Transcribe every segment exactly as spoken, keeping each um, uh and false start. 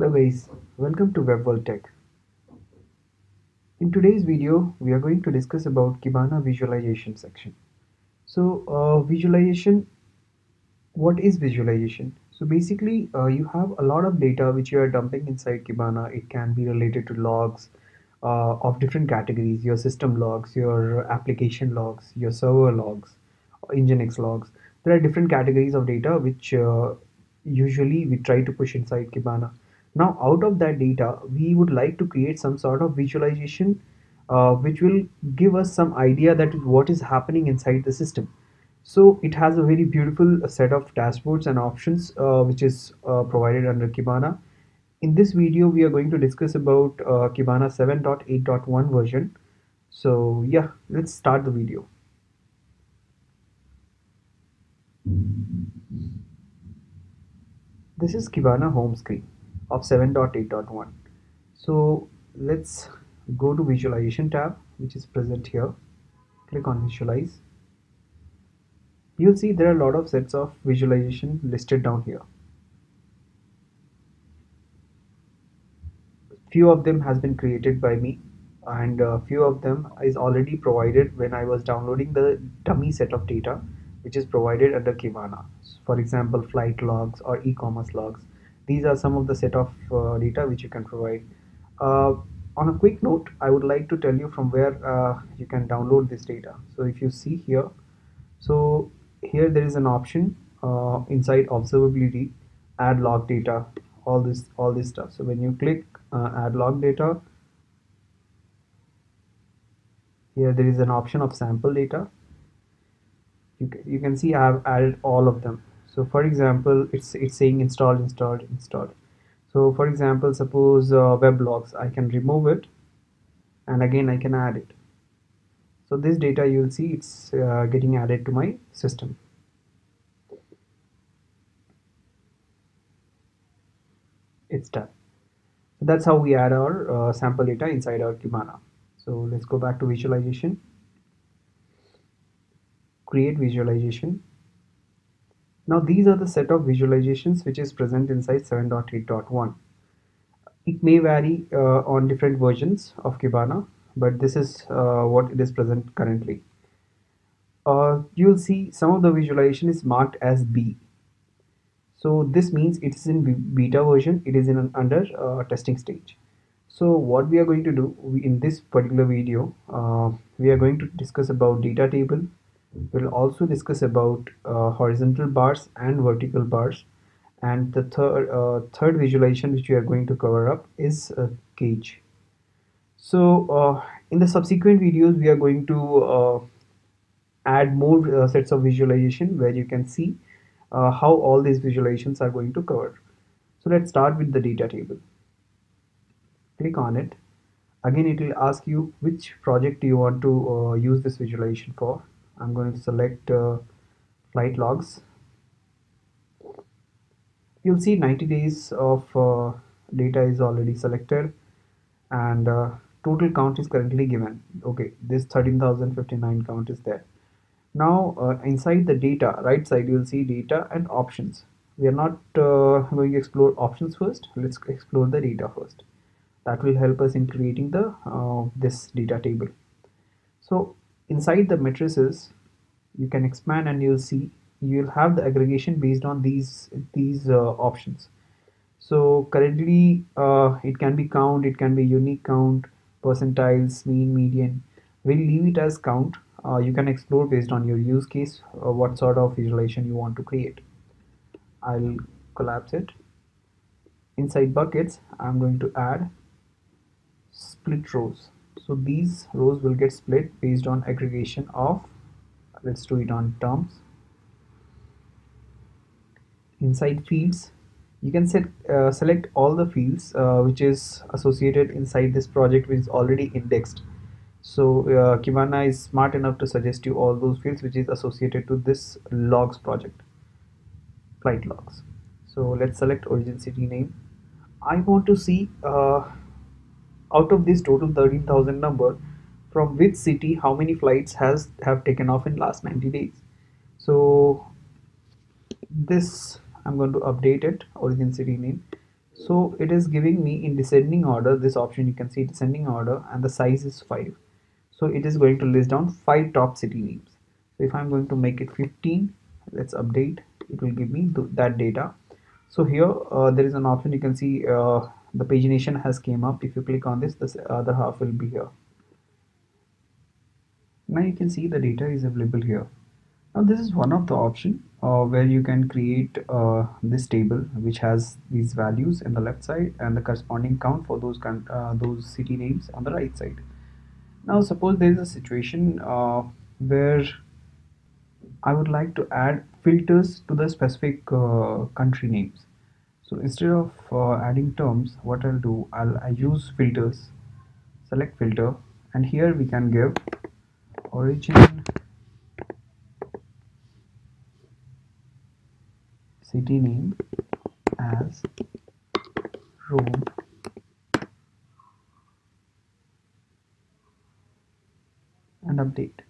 Hello guys, welcome to Web World Tech. In today's video, we are going to discuss about Kibana visualization section. So uh, visualization, what is visualization? So basically uh, you have a lot of data which you are dumping inside Kibana. It can be related to logs uh, of different categories, your system logs, your application logs, your server logs, Nginx logs. There are different categories of data which uh, usually we try to push inside Kibana. Now out of that data we would like to create some sort of visualization uh, which will give us some idea that what is happening inside the system. So it has a very beautiful set of dashboards and options uh, which is uh, provided under Kibana. In this video we are going to discuss about uh, Kibana seven point eight point one version. So yeah, let's start the video. This is Kibana home screen of seven point eight point one. So let's go to visualization tab which is present here. Click on visualize. You'll see there are a lot of sets of visualization listed down here. Few of them has been created by me and a few of them is already provided when I was downloading the dummy set of data which is provided under Kibana. For example, flight logs or e-commerce logs. These are some of the set of uh, data which you can provide. Uh, on a quick note, I would like to tell you from where uh, you can download this data. So if you see here, so here there is an option uh, inside observability, add log data, all this all this stuff. So when you click uh, add log data, here there is an option of sample data. You can see I have added all of them. So for example, it's it's saying installed, installed, installed. So for example, suppose uh, web logs, I can remove it and again I can add it. So this data you will see it's uh, getting added to my system. It's done. So that's how we add our uh, sample data inside our Kibana. So let's go back to visualization. Create visualization. Now these are the set of visualizations which is present inside seven point eight point one. It may vary uh, on different versions of Kibana, but this is uh, what it is present currently. Uh, you'll see some of the visualization is marked as B. So this means it is in beta version, it is in an under uh, testing stage. So what we are going to do we, in this particular video, uh, we are going to discuss about data table. We'll also discuss about uh, horizontal bars and vertical bars, and the third uh, third visualization which we are going to cover up is uh, gauge. So uh, in the subsequent videos we are going to uh, add more uh, sets of visualization where you can see uh, how all these visualizations are going to cover. So let's start with the data table. Click on it. Again it will ask you which project you want to uh, use this visualization for. I'm going to select uh, flight logs. You'll see ninety days of uh, data is already selected and uh, total count is currently given. Okay, this thirteen thousand fifty-nine count is there. Now uh, inside the data right side you'll see data and options. We are not uh, going to explore options first. Let's explore the data first. That will help us in creating the uh, this data table. So inside the matrices you can expand and you'll see you'll have the aggregation based on these these uh, options. So currently uh, it can be count, it can be unique count, percentiles, mean, median. We'll leave it as count. Uh, you can explore based on your use case uh, what sort of visualization you want to create. I'll collapse it. Inside buckets I'm going to add split rows. So these rows will get split based on aggregation of, let's do it on terms. Inside fields, you can set, uh, select all the fields uh, which is associated inside this project which is already indexed. So uh, Kibana is smart enough to suggest you all those fields which is associated to this logs project, flight logs. So let's select origin city name. I want to see uh, out of this total thirteen thousand number, from which city how many flights has have taken off in last ninety days. So this I'm going to update it, origin city name. So it is giving me in descending order this option. You can see descending order and the size is five. So it is going to list down five top city names. So if I'm going to make it fifteen, let's update, it will give me th that data. So here uh, there is an option, you can see uh, the pagination has came up. If you click on this, the other half will be here. Now you can see the data is available here. Now this is one of the option uh, where you can create uh, this table which has these values in the left side and the corresponding count for those uh, those city names on the right side. Now suppose there is a situation uh, where I would like to add filters to the specific uh, country names. So instead of uh, adding terms, what I'll do, I'll I use filters, select filter, and here we can give origin, city name as Rome, and update.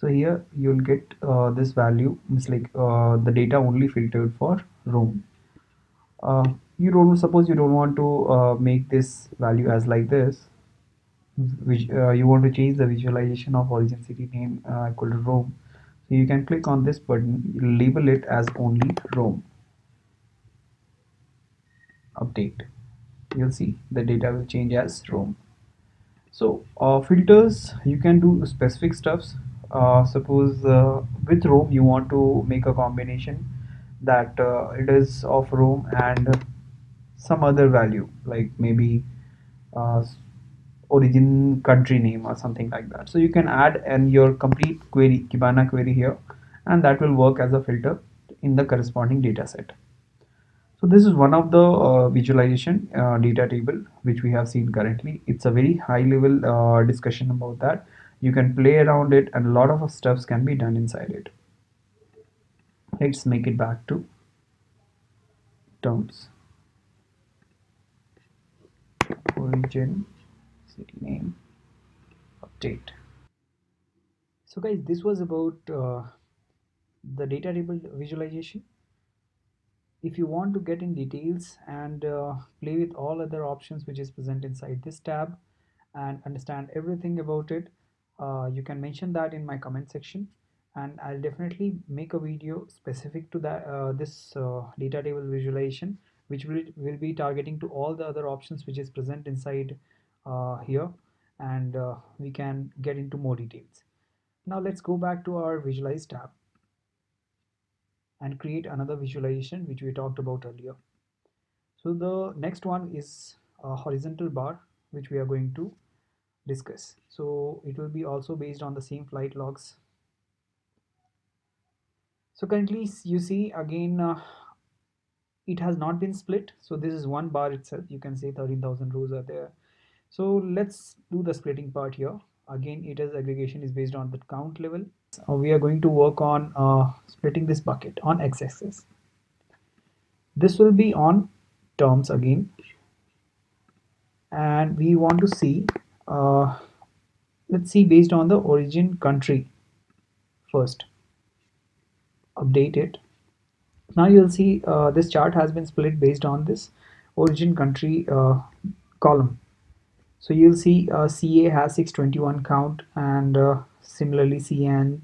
So here you'll get uh, this value, it's like uh, the data only filtered for Rome. Uh, you don't suppose you don't want to uh, make this value as like this, which uh, you want to change the visualization of origin city name uh, equal to Rome. So you can click on this button, label it as only Rome. Update. You'll see the data will change as Rome. So uh, filters, you can do specific stuffs. Uh, suppose uh, with Rome you want to make a combination that uh, it is of Rome and some other value, like maybe uh, origin country name or something like that. So you can add and your complete query, Kibana query here, and that will work as a filter in the corresponding data set. So this is one of the uh, visualization uh, data table which we have seen currently. It's a very high level uh, discussion about that. You can play around it and a lot of stuffs can be done inside it. Let's make it back to terms, origin, city name, update. So guys, this was about uh, the data table visualization. If you want to get in details and uh, play with all other options which is present inside this tab and understand everything about it, uh, you can mention that in my comment section, and I'll definitely make a video specific to that uh, this uh, data table visualization, which will, will be targeting to all the other options which is present inside uh, here, and uh, we can get into more details. Now let's go back to our visualize tab and create another visualization which we talked about earlier. So the next one is a horizontal bar which we are going to discuss. So it will be also based on the same flight logs. So currently you see again uh, it has not been split, so this is one bar itself. You can say thirteen thousand rows are there. So let's do the splitting part here. Again, it is aggregation is based on the count level. So we are going to work on uh, splitting this bucket on x-axis. This will be on terms again, and we want to see uh, let's see based on the origin country first. Update it. Now you'll see uh, this chart has been split based on this origin country uh, column. So you'll see uh, C A has six twenty-one count, and uh, similarly C N,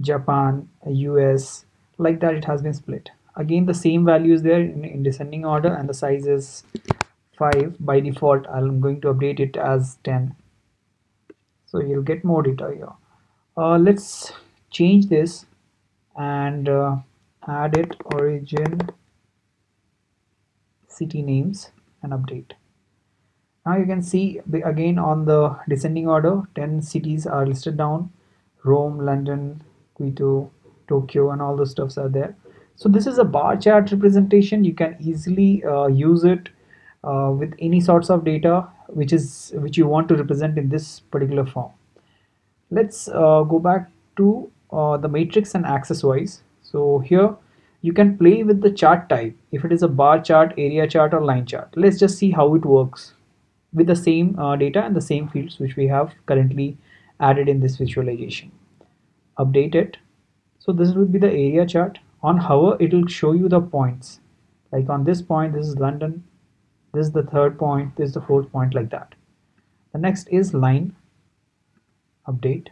Japan, U S, like that it has been split. Again the same values there in, in descending order, and the size is five. By default I'm going to update it as ten. So you'll get more data here. Uh, let's change this and uh, add it origin city names and update. Now you can see again on the descending order, ten cities are listed down. Rome, London, Quito, Tokyo, and all those stuffs are there. So this is a bar chart representation. You can easily uh, use it uh, with any sorts of data which is which you want to represent in this particular form. Let's uh, go back to uh, the matrix and axis wise. So here you can play with the chart type, if it is a bar chart, area chart, or line chart. Let's just see how it works with the same uh, data and the same fields which we have currently added in this visualization. Update it. So this will be the area chart. On hover, it will show you the points. Like on this point, this is London, this is the third point, this is the fourth point, like that. The next is line update.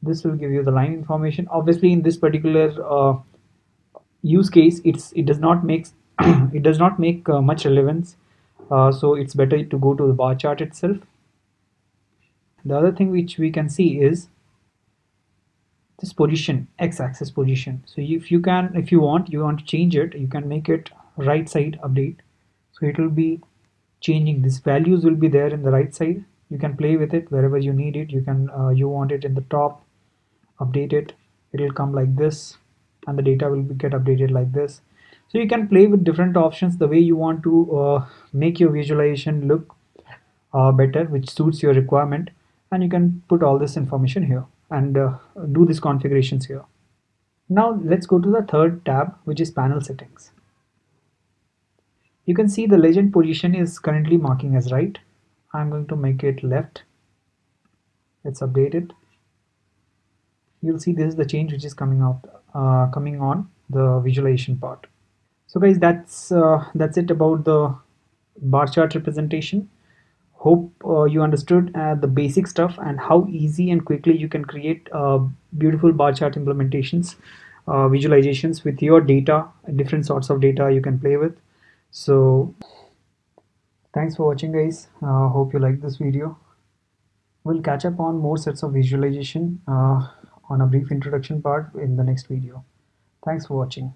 This will give you the line information. Obviously, in this particular uh, use case, it's it does not make it does not make uh, much relevance. Uh, so it's better to go to the bar chart itself. The other thing which we can see is this position, x-axis position. So if you can, if you want, you want to change it, you can make it right side update. So it will be changing. These values will be there in the right side. You can play with it wherever you need it. You can uh, you want it in the top, update it. It will come like this, and the data will be, get updated like this. So you can play with different options the way you want to uh, make your visualization look uh, better, which suits your requirement, and you can put all this information here and uh, do these configurations here. Now let's go to the third tab, which is panel settings. You can see the legend position is currently marking as right. I'm going to make it left. Let's update it. You'll see this is the change which is coming out, uh, coming on the visualization part. So guys, that's uh, that's it about the bar chart representation. Hope uh, you understood uh, the basic stuff and how easy and quickly you can create uh, beautiful bar chart implementations, uh, visualizations with your data, different sorts of data you can play with. So thanks for watching guys. Uh, hope you like this video. We'll catch up on more sets of visualization uh, on a brief introduction part in the next video. Thanks for watching.